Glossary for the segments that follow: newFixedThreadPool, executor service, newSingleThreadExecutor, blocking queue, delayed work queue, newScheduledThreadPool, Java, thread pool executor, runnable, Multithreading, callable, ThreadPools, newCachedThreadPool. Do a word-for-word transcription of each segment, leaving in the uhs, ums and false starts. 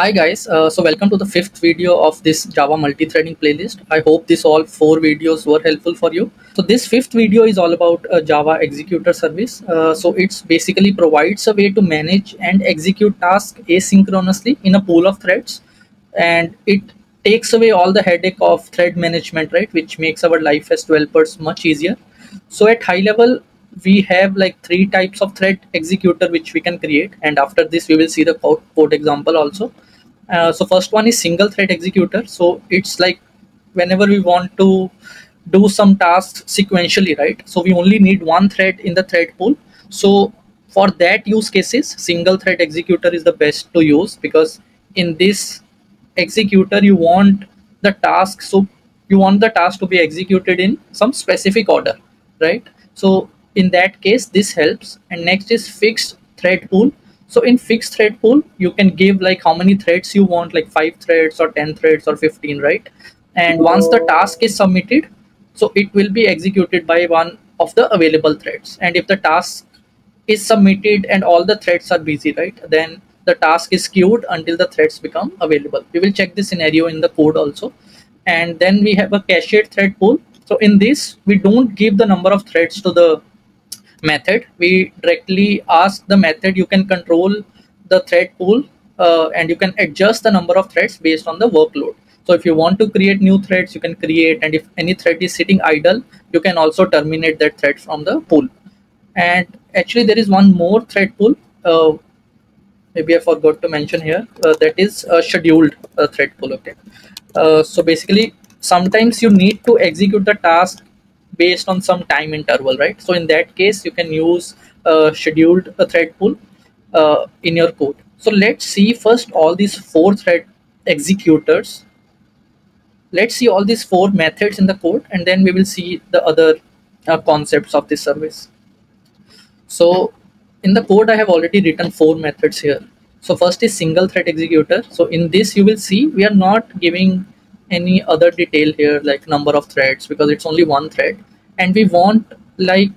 Hi guys, uh, so welcome to the fifth video of this Java multi-threading playlist. I hope these all four videos were helpful for you. So this fifth video is all about uh, Java executor service. Uh, so it's basically provides a way to manage and execute tasks asynchronously in a pool of threads. And it takes away all the headache of thread management, right? Which makes our life as developers much easier. So at high level, we have like three types of thread executor which we can create. And after this, we will see the code, code example also. Uh, so first one is single thread executor. So it's like whenever we want to do some tasks sequentially, right? So we only need one thread in the thread pool. So for that use cases, single thread executor is the best to use, because in this executor, you want the task. So you want the task to be executed in some specific order, right? So in that case, this helps. And next is fixed thread pool. So in fixed thread pool, you can give like how many threads you want, like five threads or ten threads or fifteen, right? And once the task is submitted, so it will be executed by one of the available threads. And if the task is submitted and all the threads are busy, right? Then the task is queued until the threads become available. We will check this scenario in the code also. And then we have a cached thread pool. So in this, we don't give the number of threads to the method. We directly ask the method, you can control the thread pool uh, and you can adjust the number of threads based on the workload. So if you want to create new threads, you can create, and if any thread is sitting idle, you can also terminate that thread from the pool. And actually there is one more thread pool, uh, maybe I forgot to mention here, uh, that is a scheduled uh, thread pool. Okay, uh, so basically sometimes you need to execute the task based on some time interval, right? So in that case, you can use uh, scheduled uh, thread pool uh, in your code. So let's see first all these four thread executors. Let's see all these four methods in the code, and then we will see the other uh, concepts of this service. So in the code, I have already written four methods here. So first is single thread executor. So in this, you will see we are not giving any other detail here like number of threads, because it's only one thread, and we want like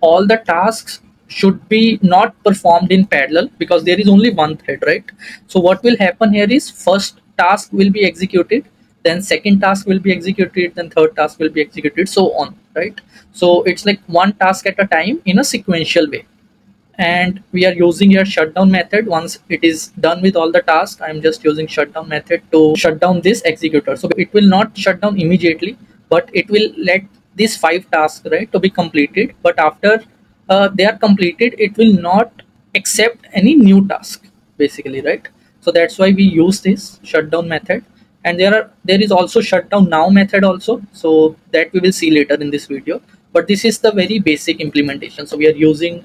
all the tasks should be not performed in parallel because there is only one thread, right? So what will happen here is first task will be executed, then second task will be executed, then third task will be executed, so on, right? So it's like one task at a time in a sequential way. And we are using your shutdown method. Once it is done with all the tasks, I'm just using shutdown method to shut down this executor. So it will not shut down immediately, but it will let these five tasks, right, to be completed. But after uh, they are completed, it will not accept any new task basically, right? So that's why we use this shutdown method. And there are there is also shutdown now method also, so that we will see later in this video. But this is the very basic implementation. So we are using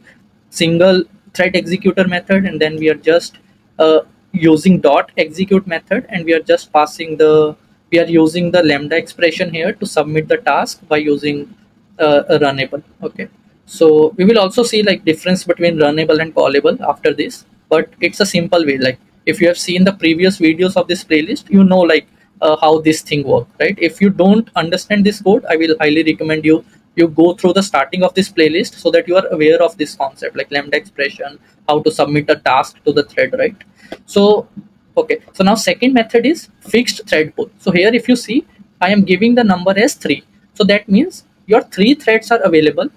single thread executor method, and then we are just uh, using dot execute method, and we are just passing the we are using the lambda expression here to submit the task by using uh, a runnable. Okay, so we will also see like difference between runnable and callable after this, but it's a simple way. Like if you have seen the previous videos of this playlist, you know like uh, how this thing works, right? If you don't understand this code, I will highly recommend you you go through the starting of this playlist so that you are aware of this concept, like lambda expression, how to submit a task to the thread, right? So, okay. So now second method is fixed thread pool. So here, if you see, I am giving the number as three. So that means your three threads are available,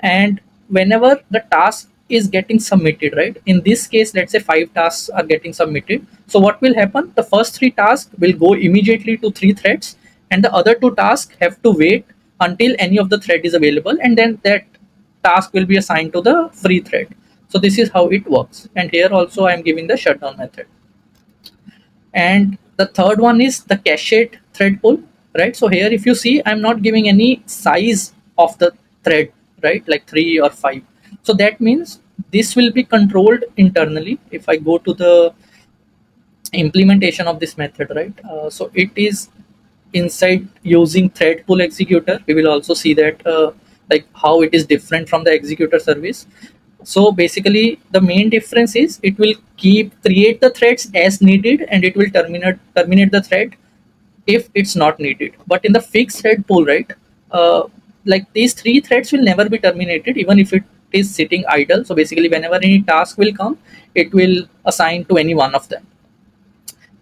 and whenever the task is getting submitted, right? In this case, let's say five tasks are getting submitted. So what will happen? The first three tasks will go immediately to three threads, and the other two tasks have to wait until any of the thread is available, and then that task will be assigned to the free thread. So this is how it works. And here also I am giving the shutdown method. And the third one is the cached thread pool, right? So here if you see, I'm not giving any size of the thread, right? Like three or five. So that means this will be controlled internally. If I go to the implementation of this method, right? Uh, so it is inside using thread pool executor. We will also see that uh, like how it is different from the executor service. So basically the main difference is it will keep create the threads as needed, and it will terminate terminate the thread if it's not needed. But in the fixed thread pool, right, uh, like these three threads will never be terminated even if it is sitting idle. So basically whenever any task will come, it will assign to any one of them.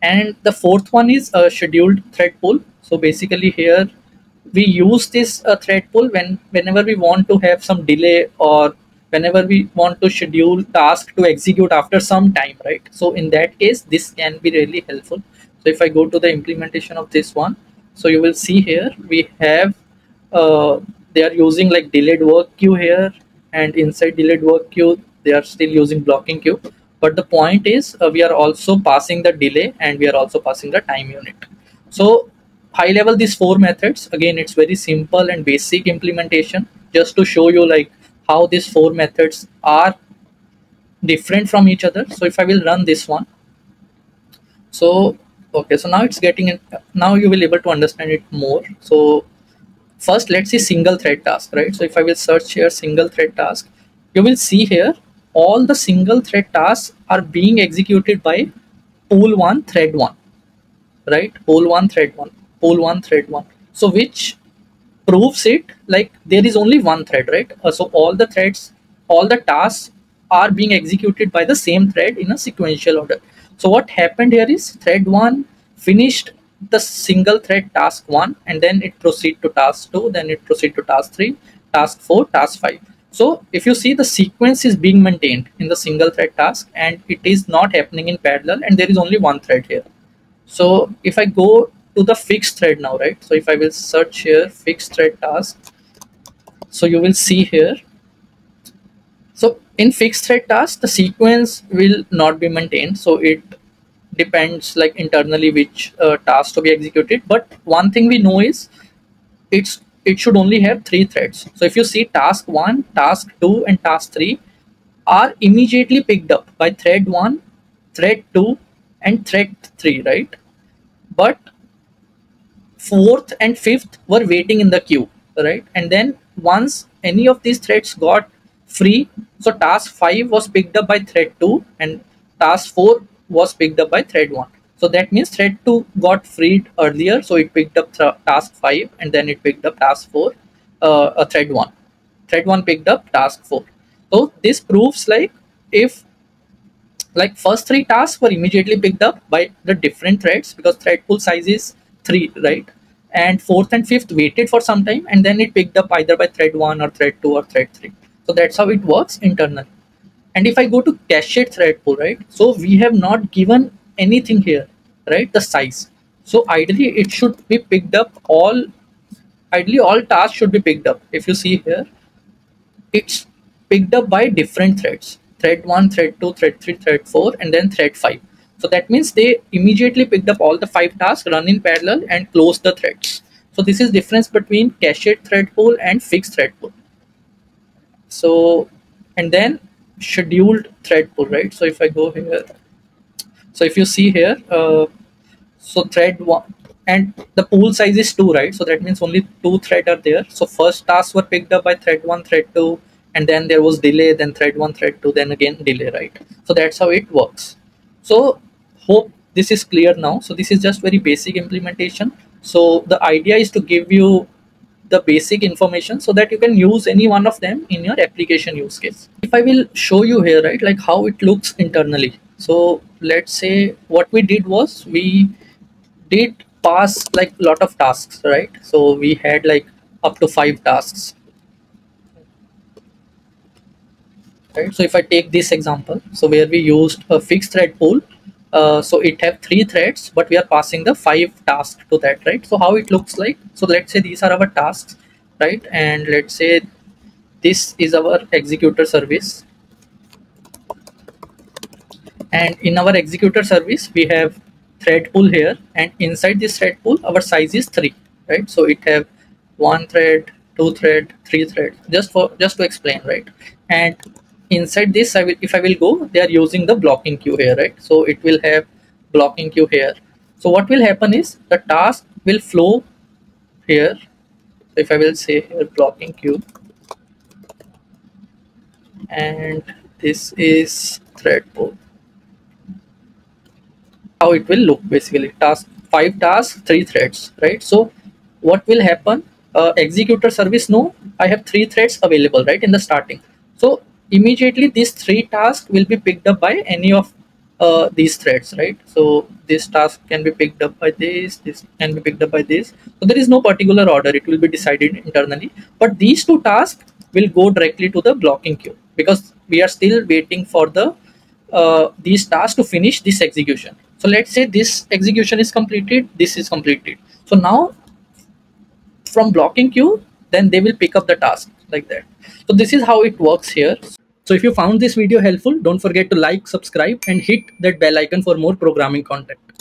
And the fourth one is a scheduled thread pool. So basically here we use this uh, thread pool when whenever we want to have some delay or whenever we want to schedule task to execute after some time, right? So in that case, this can be really helpful. So if I go to the implementation of this one, so you will see here we have uh, they are using like delayed work queue here, and inside delayed work queue they are still using blocking queue. But the point is uh, we are also passing the delay and we are also passing the time unit. So high level, these four methods, again, it's very simple and basic implementation just to show you like how these four methods are different from each other. So if I will run this one, so okay, so now it's getting in, now you will able to understand it more. So first let's see single thread task, right? So if I will search here single thread task, you will see here all the single thread tasks are being executed by pool one thread one, right? Pool one thread one, pool one thread one. So which proves it like there is only one thread, right? Uh, so all the threads, all the tasks are being executed by the same thread in a sequential order. So what happened here is thread one finished the single thread task one, and then it proceed to task two, then it proceed to task three, task four, task five. So if you see, the sequence is being maintained in the single thread task and it is not happening in parallel, and there is only one thread here. So if I go to the fixed thread now, right? So if I will search here fixed thread task, so you will see here. So in fixed thread task, the sequence will not be maintained. So it depends like internally which uh, task to be executed. But one thing we know is it's it should only have three threads. So if you see task one, task two and task three are immediately picked up by thread one, thread two and thread three, right? But fourth and fifth were waiting in the queue, right? And then once any of these threads got free, so task five was picked up by thread two and task four was picked up by thread one. So that means thread two got freed earlier, so it picked up task five and then it picked up task four, uh, a thread one. Thread one picked up task four. So this proves like if like first three tasks were immediately picked up by the different threads because thread pool size is three, right? And fourth and fifth waited for some time and then it picked up either by thread one or thread two or thread three. So that's how it works internally. And if I go to cached thread pool, right? So we have not given anything here, right? The size. So ideally it should be picked up all, ideally all tasks should be picked up. If you see here, it's picked up by different threads, thread one, thread two, thread three, thread four, and then thread five. So that means they immediately picked up all the five tasks, run in parallel and close the threads. So this is difference between cached thread pool and fixed thread pool. So, and then scheduled thread pool, right? So if I go here, so if you see here, uh, so thread one and the pool size is two, right? So that means only two threads are there. So first tasks were picked up by thread one, thread two, and then there was delay, then thread one, thread two, then again delay, right? So that's how it works. So hope this is clear now. So this is just very basic implementation. So the idea is to give you the basic information so that you can use any one of them in your application use case. If I will show you here, right, like how it looks internally. So let's say what we did was we did pass like a lot of tasks, right? So we had like up to five tasks, right? So if I take this example, so where we used a fixed thread pool, uh, so it have three threads, but we are passing the five tasks to that, right? So how it looks like, so let's say these are our tasks, right? And let's say this is our executor service. And in our executor service, we have thread pool here, and inside this thread pool, our size is three, right? So it have one thread, two thread, three thread, just for, just to explain, right? And inside this, I will, if I will go, they are using the blocking queue here, right? So it will have blocking queue here. So what will happen is the task will flow here. So if I will say here blocking queue, and this is thread pool. How it will look basically, task five tasks, three threads, right? So what will happen, uh, executor service, no, I have three threads available, right, in the starting. So immediately these three tasks will be picked up by any of uh, these threads, right? So this task can be picked up by this, this can be picked up by this. So there is no particular order, it will be decided internally. But these two tasks will go directly to the blocking queue because we are still waiting for the uh, these tasks to finish this execution. So let's say this execution is completed, this is completed. So now from blocking queue, then they will pick up the task like that. So this is how it works here. So if you found this video helpful, don't forget to like, subscribe, and hit that bell icon for more programming content.